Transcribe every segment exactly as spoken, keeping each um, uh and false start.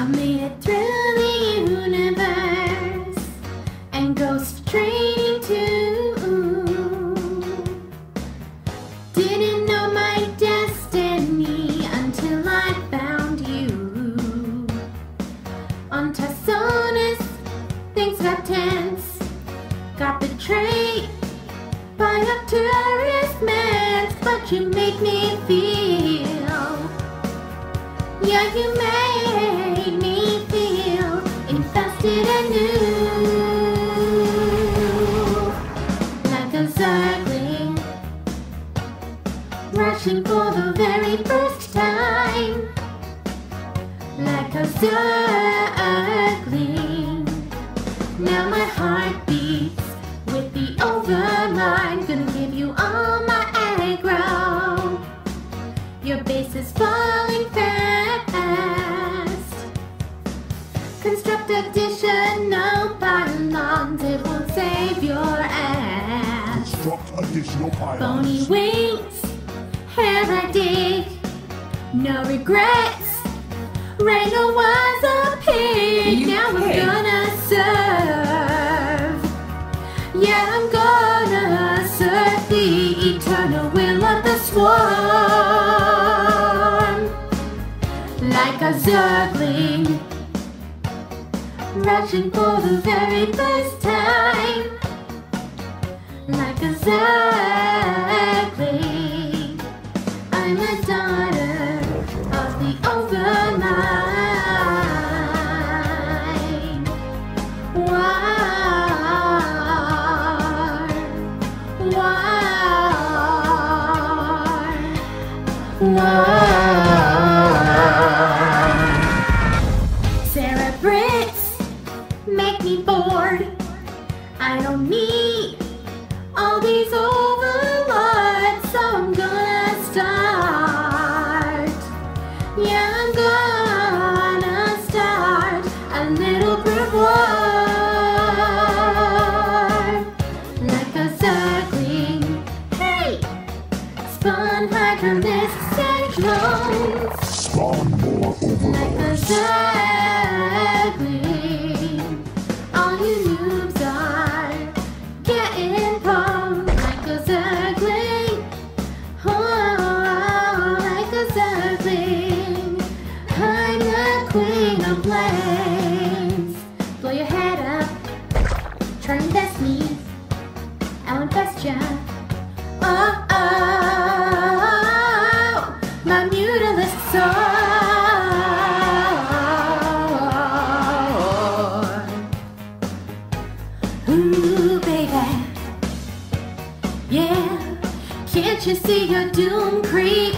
I made it through the universe and go straight into. Didn't know my destiny until I found you. On Tarsonis, things got tense. Got betrayed by Arcturus Mensk, but you made me feel. Yeah, you made me feel infested and new, like a zergling, rushing for the very first time, like a zergling. Now my heart beats with the overmind, gonna give you all my aggro. Your base is falling fast. Construct additional pylons, it will save your ass. Construct additional pylons. Bony wings, hair I dig, no regrets. Raynor was a pig, you now pig. I'm gonna serve. Yeah, I'm gonna serve the eternal will of the swarm. Like a zergling, rushing for the very first time. Like a zergling, I'm a daughter of the overmind. Why? Cerebrites make me bored. I don't need all these overlords, so I'm gonna start. Yeah, I'm gonna start a little group war. Like a zergling, hey, spawn hydralisks. Spawn more overlords. Like a zergling, all you noobs are getting pwned. Like a zergling, oh, like a zergling, I'm the Queen of Blades. Blow your head up, try and best me, I'll invest ya. Oh, oh. My mutilisks are. Ooh, baby, yeah. Can't you see your doom creep?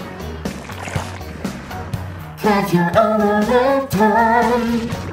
Cause you're all over time.